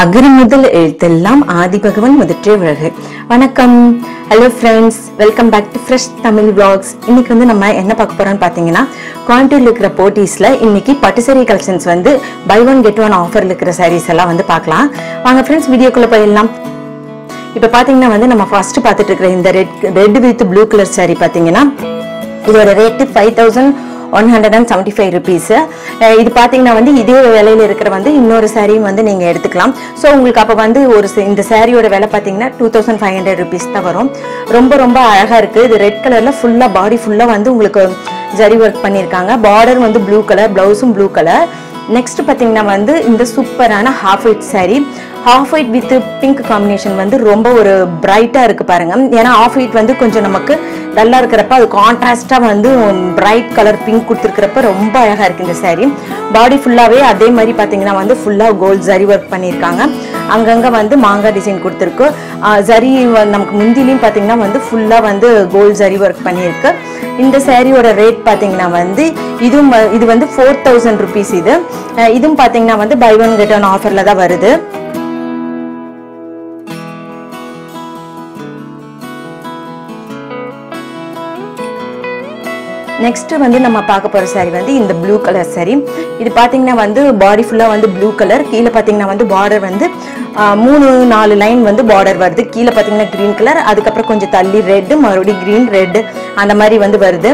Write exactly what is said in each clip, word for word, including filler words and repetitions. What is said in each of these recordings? அகர முதல் எழுத்தெல்லாம் ஆதிபகவன் முதற்றே உலகு. வணக்கம், hello friends, welcome back to fresh Tamil vlogs. இன்னைக்கு வந்து நம்ம என்ன பார்க்க போறோம்னு பார்த்தீங்கன்னா, கோயம்புத்தூர்ல இருக்கிற போத்தீஸ்ல இன்னைக்கு பட்டு saree collections வந்து buy one get one ஆஃபர்ல இருக்கிற sarees எல்லாம் வந்து பார்க்கலாம். வாங்க ஃப்ரெண்ட்ஸ், வீடியோக்குள்ள போயிடலாம். இப்போ பாத்தீங்கன்னா வந்து நம்ம ஃபர்ஸ்ட் பார்த்துட்டு இருக்கிற இந்த red red with blue colour saree பாத்தீங்கன்னா இதோட rate five thousand one hundred seventy-five rupees. இது பாத்தீங்கன்னா வந்து இதே விலையில இருக்கிற வந்து இன்னொரு சாரியும் வந்து நீங்க எடுத்துக்கலாம். சோ உங்களுக்கு அப்ப வந்து ஒரு இந்த சாரியோட விலை பாத்தீங்கன்னா two thousand five hundred rupees தான் வரும். ரொம்ப ரொம்ப அழகா இருக்கு. இது ரெட் கலர்ல ஃபுல்லா பாடி ஃபுல்லா வந்து உங்களுக்கு ஜரி வர்க் பண்ணிருக்காங்க. பார்டர் வந்து ப்ளூ கலர், பிளவுஸும் ப்ளூ கலர். நெக்ஸ்ட் பாத்தீங்கன்னா வந்து இந்த சூப்பரான half white sari, half white with pink combination வந்து ரொம்ப ஒரு பிரைட்டா இருக்கு பாருங்க. ஏன்னா ஆஃப் ஒயிட் வந்து கொஞ்சம் நமக்கு நல்லா இருக்கிறப்ப அது கான்ட்ராஸ்டா வந்து பிரைட் கலர் பிங்க் கொடுத்துருக்கிறப்ப ரொம்ப அழகா இருக்கு இந்த சாரி. பாடி ஃபுல்லாவே அதே மாதிரி பாத்தீங்கன்னா வந்து ஃபுல்லா கோல்ட் ஜரி ஒர்க் பண்ணியிருக்காங்க. அங்கங்க வந்து மாங்கா டிசைன் கொடுத்துருக்கு. ஜரி நமக்கு முந்திலையும் பாத்தீங்கன்னா வந்து ஃபுல்லா வந்து கோல்ட் ஜரி ஒர்க் பண்ணியிருக்கு. இந்த சாரியோட ரேட் பாத்தீங்கன்னா வந்து இதுவும் இது வந்து ஃபோர் தௌசண்ட் ருபீஸ். இது இதுவும் பாத்தீங்கன்னா வந்து பை ஒன் கெட் ஒன் ஆஃபர்ல தான் வருது. நெக்ஸ்ட் வந்து நம்ம பார்க்க போற சாரி வந்து இந்த ப்ளூ கலர் சாரி. இது பாத்தீங்கன்னா வந்து பாடி ஃபுல்லா வந்து ப்ளூ கலர், கீழே பாத்தீங்கன்னா வந்து பார்டர் வந்து மூணு நாலு லைன் வந்து பார்டர் வருது. கீழே பாத்தீங்கன்னா கிரீன் கலர், அதுக்கப்புறம் கொஞ்சம் தள்ளி ரெட், மறுபடியும் கிரீன் ரெட் அந்த மாதிரி வந்து வருது.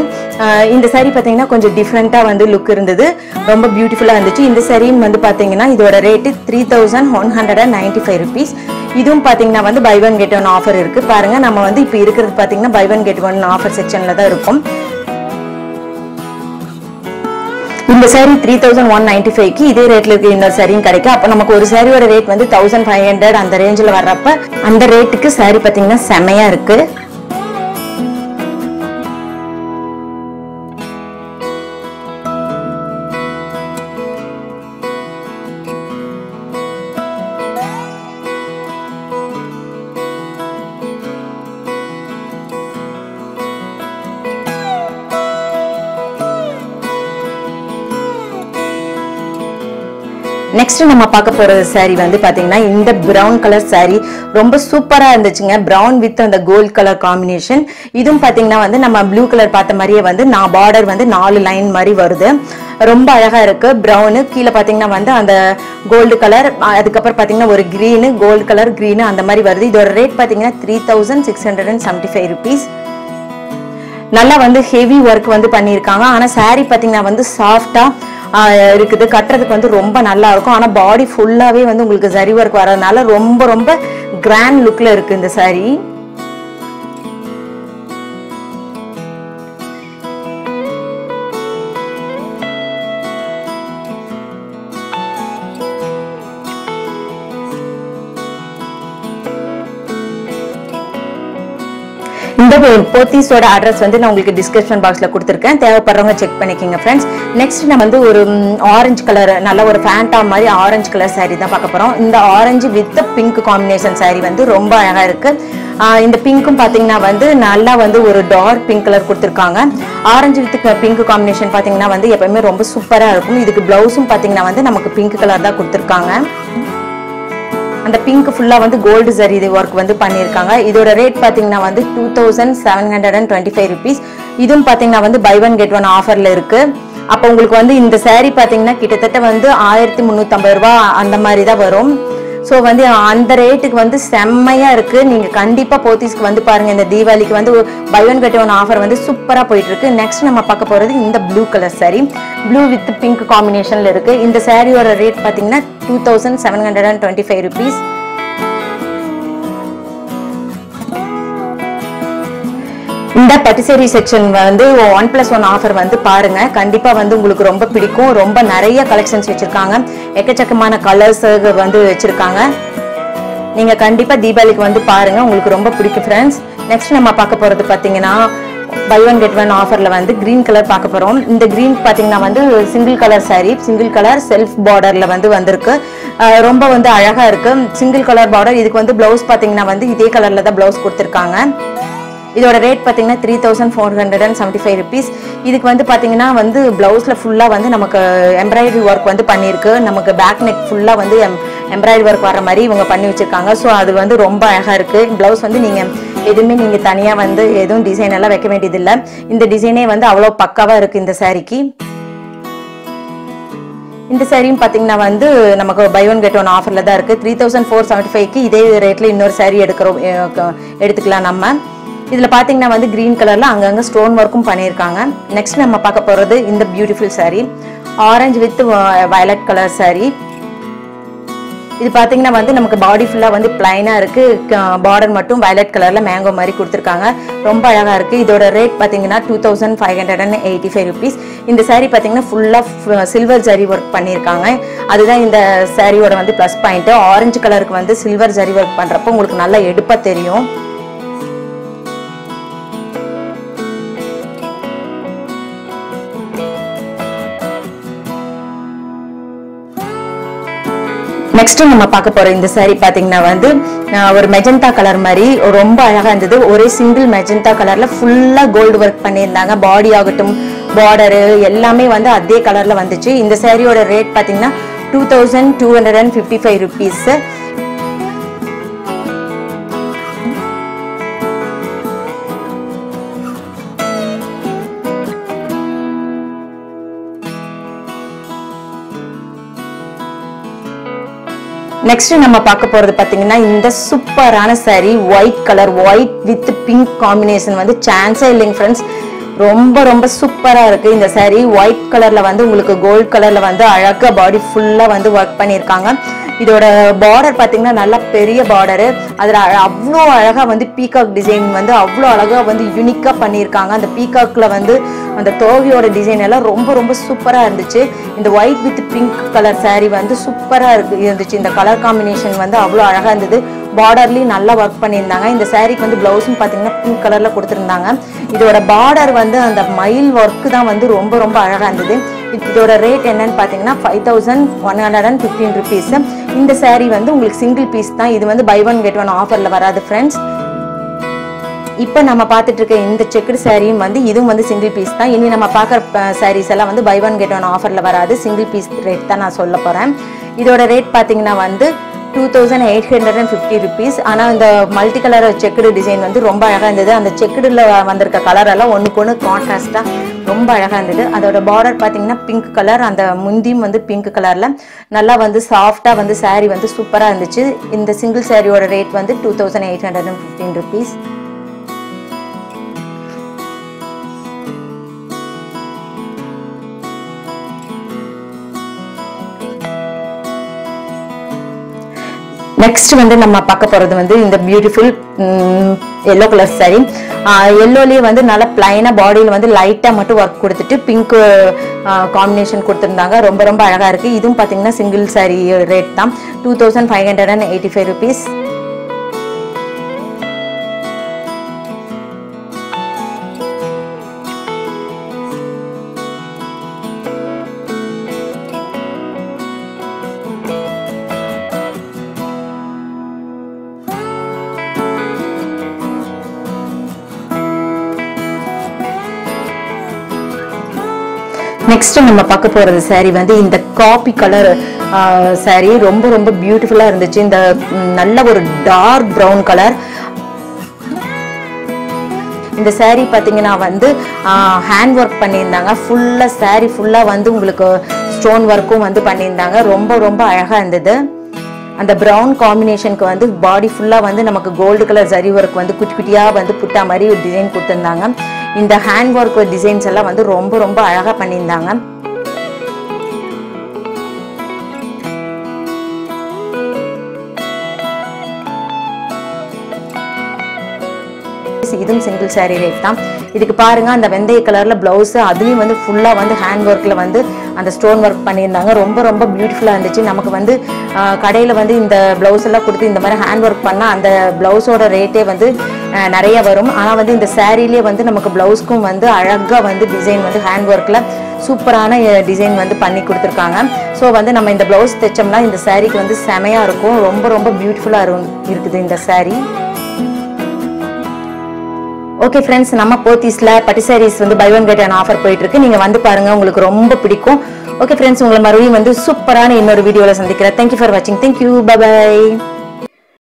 இந்த சாரி பாத்தீங்கன்னா கொஞ்சம் டிஃப்ரெண்டா வந்து லுக் இருந்தது, ரொம்ப பியூட்டிஃபுல்லா இருந்துச்சு. இந்த சாரியும் வந்து பாத்தீங்கன்னா இதோட rate three thousand one hundred and ninety five rupees. இதுவும் பாத்தீங்கன்னா வந்து buy one get one offer இருக்கு பாருங்க. நம்ம வந்து இப்ப இருக்கிறது பாத்தீங்கன்னா buy one get one offer செக்ஷன்ல தான் இருக்கும். இந்த sari three thousand one ninety ஃபைவ்க்கு இதே ரேட்ல இருக்கு இன்னொரு சாரியும் கிடைக்கும். அப்போ நமக்கு ஒரு சாரியோட ரேட் வந்து தௌசண்ட் ஃபைவ் ஹண்ட்ரட் அந்த ரேஞ்சில் வர்றப்ப அந்த ரேட்டுக்கு சாரி பார்த்தீங்கன்னா செமையா இருக்கு. நெக்ஸ்ட் நம்ம பார்க்க போற சாரி வந்து பாத்தீங்கன்னா இந்த பிரவுன் கலர் சாரி ரொம்ப சூப்பரா இருந்துச்சுங்க. பிரவுன் வித் அந்த கோல்ட் கலர் காம்பினேஷன். இதுவும் பாத்தீங்கன்னா வந்து நம்ம ப்ளூ கலர் பார்த்த மாதிரியே வந்து நான் பார்டர் வந்து நாலு லைன் மாதிரி வருது. ரொம்ப அழகா இருக்கு. பிரவுனு கீழே பாத்தீங்கன்னா வந்து அந்த கோல்டு கலர், அதுக்கப்புறம் பாத்தீங்கன்னா ஒரு கிரீனு, கோல்டு கலர் கிரீனு அந்த மாதிரி வருது. இதோட ரேட் பாத்தீங்கன்னா three thousand six hundred and seventy five rupees. நல்லா வந்து ஹெவி ஒர்க் வந்து பண்ணியிருக்காங்க. ஆனா சாரி பாத்தீங்கன்னா வந்து சாஃப்டா இருக்குது. கட்டுறதுக்கு வந்து ரொம்ப நல்லா இருக்கும். ஆனா பாடி ஃபுல்லாவே வந்து உங்களுக்கு ஜரி ஒர்க் வரதுனால ரொம்ப ரொம்ப கிராண்ட் லுக்ல இருக்கு இந்த சாரி. இந்த போத்தீஸோட அட்ரஸ் வந்து நான் உங்களுக்கு டிஸ்கிரிப்ஷன் பாக்ஸ்ல கொடுத்துருக்கேன், தேவைப்படுறவங்க செக் பண்ணிக்கோங்க ஃப்ரெண்ட்ஸ். நெக்ஸ்ட் நம்ம வந்து ஒரு ஆரஞ்சு கலர் நல்ல ஒரு ஃபேண்டா மாதிரி ஆரஞ்சு கலர் சாரி தான் பார்க்க போறோம். இந்த orange with pink combination sari வந்து ரொம்ப அழகா இருக்கு. இந்த பிங்க்கும் பாத்தீங்கன்னா வந்து நல்லா வந்து ஒரு டார்க் பிங்க் கலர் கொடுத்துருக்காங்க. ஆரஞ்சு வித் பிங்க் காம்பினேஷன் பாத்தீங்கன்னா வந்து எப்பவுமே ரொம்ப சூப்பரா இருக்கும். இதுக்கு பிளவுஸும் பாத்தீங்கன்னா வந்து நமக்கு பிங்க் கலர் தான் கொடுத்துருக்காங்க. அந்த பிங்க் ஃபுல்லா வந்து கோல்டு ஜரி ஒர்க் வந்து பண்ணியிருக்காங்க. இதோட ரேட் பாத்தீங்கன்னா வந்து two thousand seven hundred and twenty five rupees. இதுவும் பாத்தீங்கன்னா வந்து பை ஒன் கெட் ஒன் ஆஃபர்ல இருக்கு. அப்ப உங்களுக்கு வந்து இந்த சாரி பாத்தீங்கன்னா கிட்டத்தட்ட வந்து ஆயிரத்தி முன்னூத்தி ஐம்பது ரூபா அந்த மாதிரி தான் வரும். ஸோ வந்து அந்த ரேட்டுக்கு வந்து செம்மையா இருக்கு. நீங்க கண்டிப்பா போத்தீஸ்க்கு வந்து பாருங்க. இந்த தீபாவளிக்கு வந்து buy one get one offer வந்து சூப்பரா போயிட்டு இருக்கு. நெக்ஸ்ட் நம்ம பார்க்க போறது இந்த blue colour sari, blue with pink காம்பினேஷன்ல இருக்கு. இந்த சாரியோட ரேட் பாத்தீங்கன்னா two thousand seven hundred and twenty five rupees. இந்த பட்டு சேரி செக்ஷன் வந்து ஒன் பிளஸ் ஒன் ஆஃபர் வந்து பாருங்க. கண்டிப்பா வந்து உங்களுக்கு ரொம்ப பிடிக்கும். ரொம்ப நிறைய கலெக்ஷன்ஸ் வச்சிருக்காங்க, எக்கச்சக்கமான கலர்ஸ் வந்து வச்சிருக்காங்க. நீங்க கண்டிப்பா தீபாவளிக்கு வந்து பாருங்க, உங்களுக்கு ரொம்ப பிடிக்கும் ஃப்ரெண்ட்ஸ். நெக்ஸ்ட் நம்ம பார்க்க போறது பாத்தீங்கன்னா பை ஒன் கெட் ஒன் ஆஃபர்ல வந்து கிரீன் கலர் பார்க்க போறோம். இந்த கிரீன் பாத்தீங்கன்னா வந்து single colour sari, single colour self பார்டர்ல வந்து வந்திருக்கு. ரொம்ப வந்து அழகா இருக்கு சிங்கிள் கலர் பார்டர். இதுக்கு வந்து பிளவுஸ் பாத்தீங்கன்னா வந்து இதே கலர்ல தான் பிளவுஸ் கொடுத்துருக்காங்க. இதோட ரேட் பாத்தீங்கன்னா three thousand four hundred seventy-five rupees. இதுக்கு வந்து பாத்தீங்கன்னா வந்து ब्लाउஸ்ல ஃபுல்லா வந்து நமக்கு எம்ப்ராய்டரி வர்க் வந்து பண்ணிருக்கு. நமக்கு back neck ஃபுல்லா வந்து எம்ப்ராய்டரி வர்க் வர மாதிரி இவங்க பண்ணி வச்சிருக்காங்க. சோ அது வந்து ரொம்ப அழகா இருக்கு. ब्लाउஸ் வந்து நீங்க எதுமே நீங்க தனியா வந்து எதுவும் டிசைன் எல்லாம் வைக்க வேண்டியது இல்ல. இந்த டிசைனே வந்து அவ்ளோ பக்காவா இருக்கு இந்த சாரிக்கு. இந்த சாரியும் பாத்தீங்கன்னா வந்து நமக்கு buy one get one ஆஃபர்ல தான் இருக்கு. three thousand four hundred seventy-five க்கு இதே ரேட்ல இன்னொரு சாரி எடுக்கறோம் எடுத்துக்கலாம் நம்ம. இதுல பாத்தீங்கன்னா வந்து green கலர்ல அங்கங்க ஸ்டோன் வர்க்கும் பண்ணிருக்காங்க. நெக்ஸ்ட் நம்ம பார்க்க போறது இந்த beautiful sari. orange with violet color saree. இது பாத்தீங்கன்னா வந்து நமக்கு பாடி ஃபுல்லா வந்து ப்ளைனா இருக்கு. பார்டர் மட்டும் violet கலர்ல மேங்கோ மாதிரி கொடுத்திருக்காங்க. ரொம்ப அழகா இருக்கு. இதோட ரேட் பாத்தீங்கன்னா two thousand five hundred eighty-five rupees. இந்த saree பாத்தீங்கன்னா ஃபுல்லா சில்வர் ஜரி வர்க் பண்ணிருக்காங்க. அதுதான் இந்த சாரியோட வந்து ப்ளஸ் பாயிண்ட். orange கலருக்கு வந்து சில்வர் ஜரி வர்க் பண்றப்ப உங்களுக்கு நல்லா எடுப்பா தெரியும். Next நம்ம பார்க்க போற இந்த saree பாத்தீங்கன்னா வந்து ஒரு மெஜந்தா கலர் மாதிரி ரொம்ப அழகா இருந்தது. ஒரே சிங்கிள் மெஜந்தா கலர்ல ஃபுல்லா கோல்ட் வர்க் பண்ணிருந்தாங்க. பாடி ஆகட்டும் border எல்லாமே வந்து அதே கலர்ல வந்துச்சு. இந்த சாரியோட ரேட் பாத்தீங்கன்னா two thousand two hundred fifty-five rupees. Next நம்ம பார்க்க போறது பாத்தீங்கன்னா இந்த சூப்பரான saree white color white with pink combination வந்து சான்ஸே இல்லைங்க फ्रेंड्स. ரொம்ப ரொம்ப சூப்பரா இருக்கு இந்த saree. white கலர்ல வந்து உங்களுக்கு gold கலர்ல வந்து அழகா பாடி ஃபுல்லா வந்து வர்க் பண்ணிருக்காங்க. இதோட border பாத்தீங்கன்னா நல்ல பெரிய border. அதுல அவ்ளோ அழகா வந்து peacock design வந்து அவ்ளோ அழகா வந்து யூனிக்கா பண்ணிருக்காங்க. அந்த peacockல வந்து அந்த தோகையோட டிசைன் எல்லாம் ரொம்ப ரொம்ப சூப்பரா இருந்துச்சு. இந்த white with pink color saree வந்து சூப்பரா இருந்துச்சு. இந்த கலர் காம்பினேஷன் வந்து அவ்வளவு அழகா இருந்தது. பார்டர்லயே நல்லா வர்க் பண்ணிருந்தாங்க. இந்த சாரிக்கு வந்து பிளவுஸும் பாத்தீங்கன்னா pink கலர்ல கொடுத்திருந்தாங்க. இதோட border வந்து அந்த மயில் வர்க் தான் வந்து ரொம்ப ரொம்ப அழகா இருந்தது. இதோட ரேட் என்னன்னு பாத்தீங்கன்னா five thousand one hundred fifteen rupees. இந்த saree வந்து உங்களுக்கு single piece தான். இது வந்து buy one get one ஆஃபர்ல வராது friends. இப்போ நம்ம பார்த்துட்டு இருக்க இந்த செக்கட் சாரியும் வந்து இதுவும் வந்து சிங்கிள் பீஸ் தான். இனி நம்ம பார்க்குற சாரீஸ் எல்லாம் வந்து buy one get one ஆஃபர்ல வராது. சிங்கிள் பீஸ் ரேட் தான் நான் சொல்ல போறேன். இதோட ரேட் பாத்தீங்கன்னா வந்து two thousand eight hundred fifty rupees. ஆனா இந்த மல்டி கலர் செக்கட் டிசைன் வந்து ரொம்ப அழகா இருந்தது. அந்த செக்கட்ல வந்திருக்க கலர் எல்லாம் ஒண்ணுக்கு ஒண்ணு கான்ட்ராஸ்டா ரொம்ப அழகா இருந்தது. அதோட border பாத்தீங்கன்னா pink கலர், அந்த முந்தியும் வந்து pink கலர்ல நல்லா வந்து சாஃப்ட்டா வந்து சாரி வந்து சூப்பரா இருந்துச்சு. இந்த சிங்கிள் சாரியோட ரேட் வந்து two thousand eight hundred fifteen rupees. Next வந்து நம்ம பார்க்க போறது வந்து இந்த பியூட்டிஃபுல் yellow color saree. yellowலயே வந்து நல்ல ப்ளைனா பாடியில வந்து லைட்டா மட்டும் வர்க் கொடுத்துட்டு pink காம்பினேஷன் கொடுத்திருந்தாங்க. ரொம்ப ரொம்ப அழகா இருக்கு. இதுவும் பாத்தீங்கன்னா சிங்கிள் saree ரேட் தான் two thousand five hundred eighty-five rupees. நெக்ஸ்ட் நம்ம பார்க்க போறது saree வந்து இந்த காபி கலர் saree ரொம்ப ரொம்ப பியூட்டிஃபுல்லா இருந்துச்சு. இந்த நல்ல ஒரு டார்க் brown கலர் இந்த saree பாத்தீங்கன்னா வந்து ஹேண்ட் வர்க் பண்ணிருந்தாங்க. ஃபுல்லா saree ஃபுல்லா வந்து உங்களுக்கு ஸ்டோன் வர்க்கும் வந்து பண்ணிருந்தாங்க. ரொம்ப ரொம்ப அழகா இருந்தது. அந்த brown காம்பினேஷனுக்கு வந்து பாடி ஃபுல்லா வந்து நமக்கு கோல்டு கலர் ஜரி வர்க் வந்து குட்டி குட்டியா வந்து புட்டா மாதிரி ஒரு டிசைன் கொடுத்திருந்தாங்க. இந்த ஹேண்ட் வர்க் டிசைன்ஸ் எல்லாம் வந்து ரொம்ப ரொம்ப அழகா பண்ணிருந்தாங்க. இதுவும் சிங்கிள் saree ரேட் தான். இதுக்கு பாருங்க அந்த வெந்தய கலர்ல பிளவுஸ், அதுலயும் வந்து ஃபுல்லா வந்து ஹேண்ட் வர்க்ல வந்து அந்த ஸ்டோன் வர்க் பண்ணியிருந்தாங்க. ரொம்ப ரொம்ப பியூட்டிஃபுல்லா இருந்துச்சு. நமக்கு வந்து கடையில வந்து இந்த பிளவுஸ் எல்லாம் கொடுத்து இந்த மாதிரி ஹேண்ட் ஒர்க் பண்ணா அந்த பிளவுஸோட ரேட்டே வந்து நிறைய வரும். ஆனா வந்து இந்த சாரிலேயே வந்து நமக்கு பிளவுஸ்க்கும் வந்து அழகா வந்து டிசைன் வந்து ஹேண்ட் ஒர்க்ல சூப்பரான டிசைன் வந்து பண்ணி கொடுத்துருக்காங்க. ஸோ வந்து நம்ம இந்த பிளவுஸ் தைச்சோம்னா இந்த சாரிக்கு வந்து செமையா இருக்கும். ரொம்ப ரொம்ப பியூட்டிஃபுல்லா இருக்கும் இருக்குது இந்த sari. Okay friends, nama Pothys la pattu sarees vandu buy one get one offer poitirukku. Neenga vandu paarenga, ungalku romba pidikum. Okay friends, ungala maruviyum vandu superana innoru video la sandikiren. Thank you for watching. Thank you. Bye bye.